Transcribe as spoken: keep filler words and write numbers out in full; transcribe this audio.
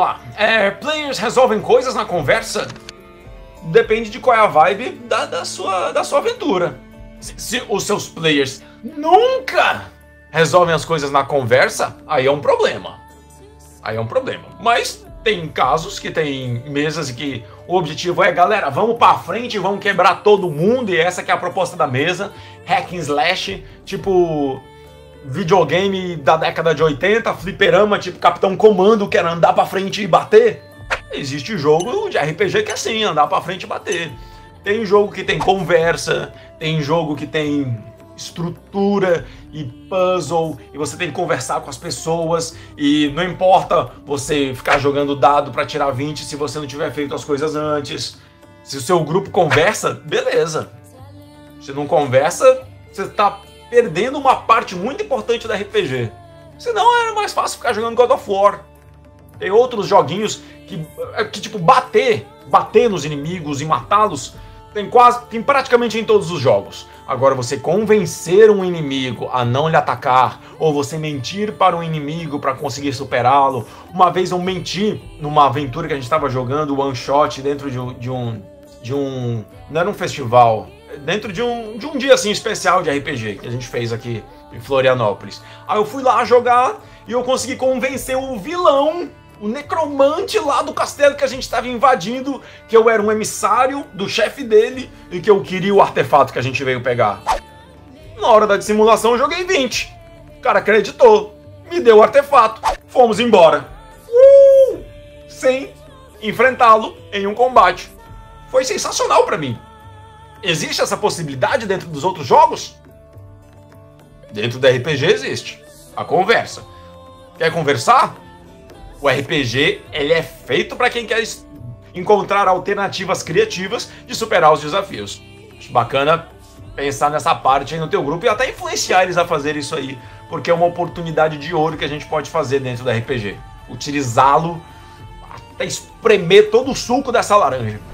vamos lá. É, players resolvem coisas na conversa? Depende de qual é a vibe da, da, sua, da sua aventura. Se, se os seus players nunca resolvem as coisas na conversa, aí é um problema. Aí é um problema. Mas tem casos que tem mesas que o objetivo é, galera, vamos pra frente, vamos quebrar todo mundo, e essa que é a proposta da mesa. Hack and slash, tipo videogame da década de oitenta, fliperama, tipo Capitão Comando, que era andar pra frente e bater. Existe jogo de R P G que é assim, andar pra frente e bater. Tem jogo que tem conversa, tem jogo que tem estrutura e puzzle, e você tem que conversar com as pessoas, e não importa você ficar jogando dado pra tirar vinte se você não tiver feito as coisas antes. Se o seu grupo conversa, beleza. Se não conversa, você tá perdendo uma parte muito importante da R P G. Senão era mais fácil ficar jogando God of War. Tem outros joguinhos que, que tipo, bater, bater nos inimigos e matá-los, tem quase, tem praticamente em todos os jogos. Agora, você convencer um inimigo a não lhe atacar, ou você mentir para um inimigo para conseguir superá-lo. Uma vez eu menti numa aventura que a gente estava jogando, one shot, dentro de um, de um, de um, não era um festival, dentro de um, de um dia assim especial de R P G que a gente fez aqui em Florianópolis. Aí eu fui lá jogar e eu consegui convencer o vilão, o necromante lá do castelo que a gente estava invadindo, que eu era um emissário do chefe dele e que eu queria o artefato que a gente veio pegar. Na hora da dissimulação eu joguei vinte. O cara acreditou, me deu o artefato, fomos embora. Uh! Sem enfrentá-lo em um combate. Foi sensacional pra mim. Existe essa possibilidade dentro dos outros jogos? Dentro da R P G existe. A conversa. Quer conversar? O R P G, ele é feito para quem quer encontrar alternativas criativas de superar os desafios. Acho bacana pensar nessa parte aí no teu grupo e até influenciar eles a fazer isso aí, porque é uma oportunidade de ouro que a gente pode fazer dentro do R P G. Utilizá-lo até espremer todo o suco dessa laranja.